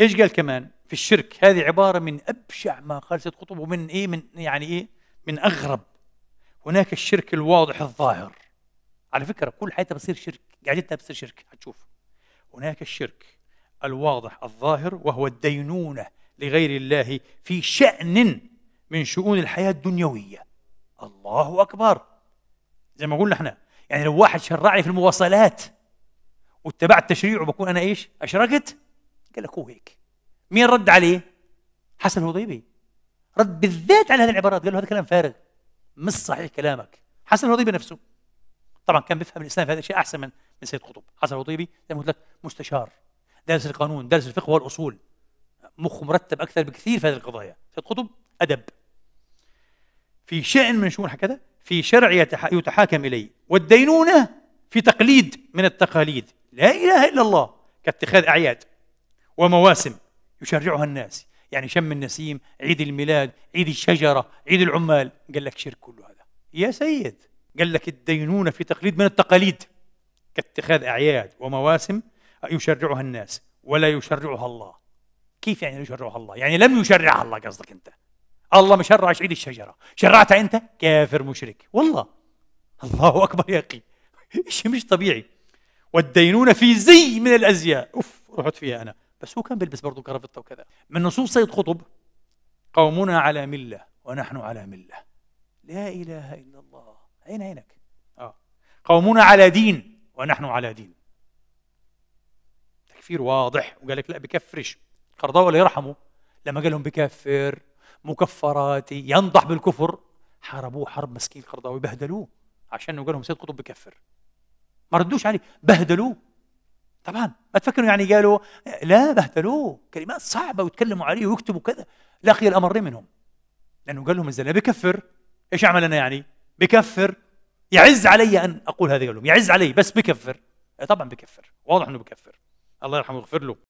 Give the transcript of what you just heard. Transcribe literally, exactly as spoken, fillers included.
ايش قال كمان؟ في الشرك، هذه عبارة من أبشع ما قال سيد قطب، ومن إيه من يعني إيه من أغرب. هناك الشرك الواضح الظاهر، على فكرة كل حياتها بتصير شرك، قعدتها بتصير شرك، هتشوف. هناك الشرك الواضح الظاهر، وهو الدينونة لغير الله في شأن من شؤون الحياة الدنيوية. الله أكبر. زي ما قلنا احنا، يعني لو واحد شرعني في المواصلات واتبعت تشريعه بكون أنا إيش؟ أشركت؟ قال لك هو هيك. مين رد عليه؟ حسن الهضيبي. رد بالذات على هذه العبارات، قال له هذا كلام فارغ، مش صحيح كلامك. حسن الهضيبي نفسه طبعا كان بيفهم الاسلام في هذا الشيء احسن من من سيد قطب. حسن الهضيبي زي ما قلت لك مستشار، دارس القانون، دارس الفقه والاصول، مخه مرتب اكثر بكثير في هذه القضايا. سيد قطب ادب. في شأن من شؤون هكذا، في شرع يتحاكم اليه، والدينونه في تقليد من التقاليد، لا اله الا الله، كاتخاذ اعياد ومواسم يشرعها الناس، يعني شم النسيم، عيد الميلاد، عيد الشجرة، عيد العمال. قال لك شرك كله هذا يا سيد. قال لك الدينونة في تقليد من التقاليد كاتخاذ أعياد ومواسم يشرعها الناس ولا يشرعها الله. كيف يعني لا يشرعها الله؟ يعني لم يشرعها الله قصدك أنت. الله ما شرعش عيد الشجرة، شرعتها أنت كافر مشرك. والله الله أكبر يا أخي، شيء مش طبيعي. والدينونة في زي من الأزياء، أوف رحت فيها أنا، بس هو كان بيلبس برضه كرافته وكذا. من نصوص سيد قطب: قومنا على ملة ونحن على ملة، لا إله إلا الله. أين عينك؟ آه. قومنا على دين ونحن على دين، تكفير واضح. وقال لك لا بكفرش. القرضاوي الله يرحمه لما قال لهم بكفر مكفراتي، ينضح بالكفر، حاربوه حرب مسكين القرضاوي، بهدلوه عشان قال لهم سيد قطب بكفر، ما ردوش عليه، بهدلوه. طبعا ما تفكروا يعني قالوا لا، بهتلوه، كلمات صعبه ويتكلموا عليه ويكتبوا كذا. لقي الامر منهم، لانه قال لهم الزلمه بكفر، ايش اعمل انا يعني؟ بكفر، يعز علي ان اقول هذا، قال لهم يعز علي بس بكفر. طبعا بكفر، واضح انه بكفر. الله يرحمه ويغفر له.